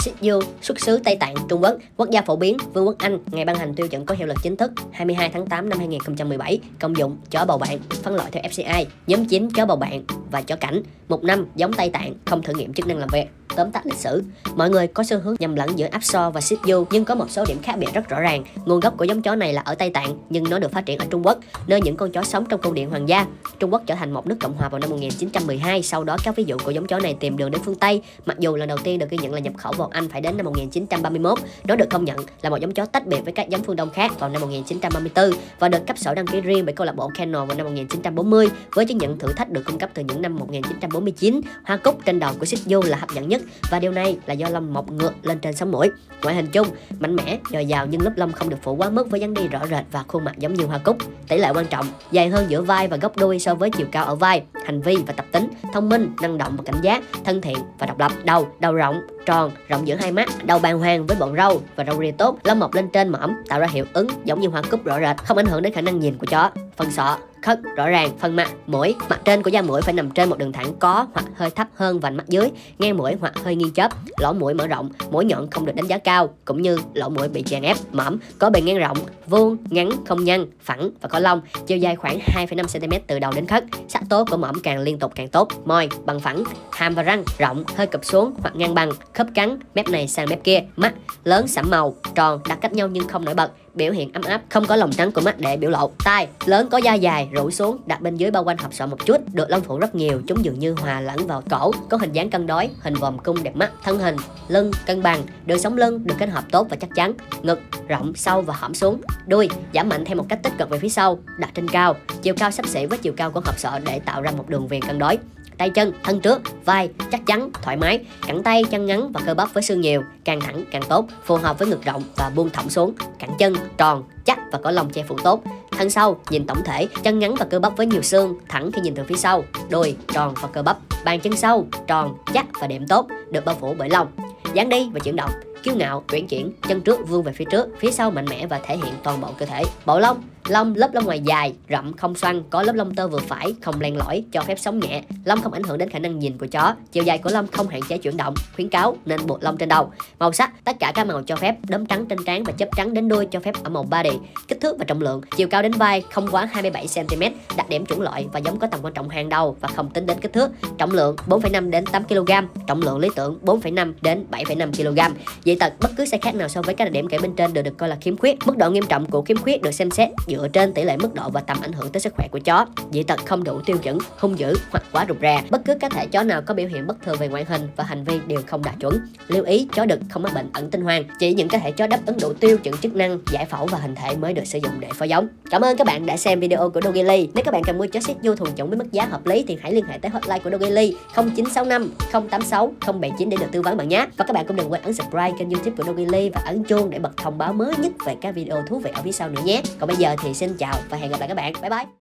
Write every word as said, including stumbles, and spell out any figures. Shih Tzu xuất xứ Tây Tạng, Trung Quốc, quốc gia phổ biến Vương quốc Anh, ngày ban hành tiêu chuẩn có hiệu lực chính thức hai mươi hai tháng tám năm hai nghìn không trăm mười bảy. Công dụng: chó bầu bạn, phân loại theo F C I, nhóm chín chó bầu bạn và chó cảnh. Một năm giống Tây Tạng, không thử nghiệm chức năng làm việc. Tóm tắt lịch sử, mọi người có xu hướng nhầm lẫn giữa Apso và Shih Tzu, nhưng có một số điểm khác biệt rất rõ ràng. Nguồn gốc của giống chó này là ở Tây Tạng, nhưng nó được phát triển ở Trung Quốc, nơi những con chó sống trong cung điện hoàng gia. Trung Quốc trở thành một nước cộng hòa vào năm một nghìn chín trăm mười hai, sau đó các ví dụ của giống chó này tìm đường đến phương Tây. Mặc dù lần đầu tiên được ghi nhận là nhập khẩu vào Anh phải đến năm một nghìn chín trăm ba mươi mốt, nó được công nhận là một giống chó tách biệt với các giống phương Đông khác vào năm một nghìn chín trăm ba mươi tư và được cấp sổ đăng ký riêng bởi câu lạc bộ Kennel vào năm một nghìn chín trăm bốn mươi với chứng nhận thử thách được cung cấp từ những năm một nghìn chín trăm bốn mươi chín. Hoa cúc trên đầu của Shih Tzu là hấp dẫn nhất và điều này là do lông mọc ngược lên trên sống mũi. Ngoại hình chung mạnh mẽ, dồi dào nhưng lớp lông không được phủ quá mức với dáng đi rõ rệt và khuôn mặt giống như hoa cúc. Tỷ lệ quan trọng, dài hơn giữa vai và góc đuôi so với chiều cao ở vai. Hành vi và tập tính: thông minh, năng động và cảnh giác, thân thiện và độc lập. Đầu, đầu rộng, tròn, rộng giữa hai mắt, đầu bàn hoàng với bọn râu và râu ria tốt, lông mọc lên trên mõm tạo ra hiệu ứng giống như hoa cúc rõ rệt, không ảnh hưởng đến khả năng nhìn của chó. Phần sọ, khớp rõ ràng, phần mặt, mũi, mặt trên của da mũi phải nằm trên một đường thẳng có hoặc hơi thấp hơn vành mắt dưới, ngang mũi hoặc hơi nghiêng chớp, lỗ mũi mở rộng, mũi nhọn không được đánh giá cao, cũng như lỗ mũi bị chèn ép. Mõm có bề ngang rộng, vuông, ngắn, không nhăn, phẳng và có lông, chiều dài khoảng hai phẩy năm xăng-ti-mét từ đầu đến khớp. Sắc tố của mõm càng liên tục càng tốt. Môi bằng phẳng, hàm và răng rộng, hơi cụp xuống hoặc ngang bằng, khớp cắn mép này sang mép kia. Mắt lớn sẫm màu, tròn, đặt cách nhau nhưng không nổi bật. Biểu hiện ấm áp, không có lòng trắng của mắt để biểu lộ. Tai lớn, có da dài rủ xuống, đặt bên dưới bao quanh hộp sọ một chút, được lông phủ rất nhiều, chúng dường như hòa lẫn vào cổ, có hình dáng cân đối, hình vòm cung đẹp mắt. Thân hình, lưng cân bằng, đường sống lưng được kết hợp tốt và chắc chắn. Ngực rộng, sâu và hõm xuống. Đuôi giảm mạnh theo một cách tích cực về phía sau, đặt trên cao, chiều cao xấp xỉ với chiều cao của hộp sọ để tạo ra một đường viền cân đối. Tay chân, thân trước, vai chắc chắn, thoải mái, cẳng tay, chân ngắn và cơ bắp với xương nhiều, càng thẳng càng tốt, phù hợp với ngực rộng và buông thõng xuống. Cẳng chân tròn, chắc và có lòng che phủ tốt. Thân sau, nhìn tổng thể, chân ngắn và cơ bắp với nhiều xương, thẳng khi nhìn từ phía sau, đùi tròn và cơ bắp. Bàn chân sau, tròn, chắc và đệm tốt, được bao phủ bởi lông. Dáng đi và chuyển động, kiêu ngạo, uyển chuyển, chân trước vươn về phía trước, phía sau mạnh mẽ và thể hiện toàn bộ cơ thể. Bộ lông, lông lớp lông ngoài dài, rậm không xoăn, có lớp lông tơ vừa phải, không len lỏi, cho phép sống nhẹ. Lông không ảnh hưởng đến khả năng nhìn của chó, chiều dài của lông không hạn chế chuyển động, khuyến cáo nên buộc lông trên đầu. Màu sắc, tất cả các màu cho phép, đốm trắng trên trán và chớp trắng đến đuôi cho phép ở màu body. Kích thước và trọng lượng, chiều cao đến vai không quá hai mươi bảy xăng-ti-mét, đặc điểm chủng loại và giống có tầm quan trọng hàng đầu và không tính đến kích thước. Trọng lượng bốn phẩy năm đến tám ki-lô-gam, trọng lượng lý tưởng bốn phẩy năm đến bảy phẩy năm ki-lô-gam. Dị tật, bất cứ sai khác nào so với các đặc điểm kể bên trên đều được coi là khiếm khuyết. Mức độ nghiêm trọng của khiếm khuyết được xem xét dựa trên tỷ lệ mức độ và tầm ảnh hưởng tới sức khỏe của chó. Dị tật không đủ tiêu chuẩn, hung dữ hoặc quá rụt rè. Bất cứ cá thể chó nào có biểu hiện bất thường về ngoại hình và hành vi đều không đạt chuẩn. Lưu ý, chó đực không mắc bệnh ẩn tinh hoàng. Chỉ những cá thể chó đáp ứng đủ tiêu chuẩn chức năng, giải phẫu và hình thể mới được sử dụng để phối giống. Cảm ơn các bạn đã xem video của Dogili. Nếu các bạn cần mua chó Shih Tzu thuần chủng với mức giá hợp lý thì hãy liên hệ tới hotline của Dogili không chín sáu năm không tám sáu không bảy chín để được tư vấn bạn nhé. Và các bạn cũng đừng quên ấn subscribe kênh YouTube của Dogili và ấn chuông để bật thông báo mới nhất về các video thú vị ở phía sau nữa nhé. Còn bây giờ thì xin chào và hẹn gặp lại các bạn. Bye bye.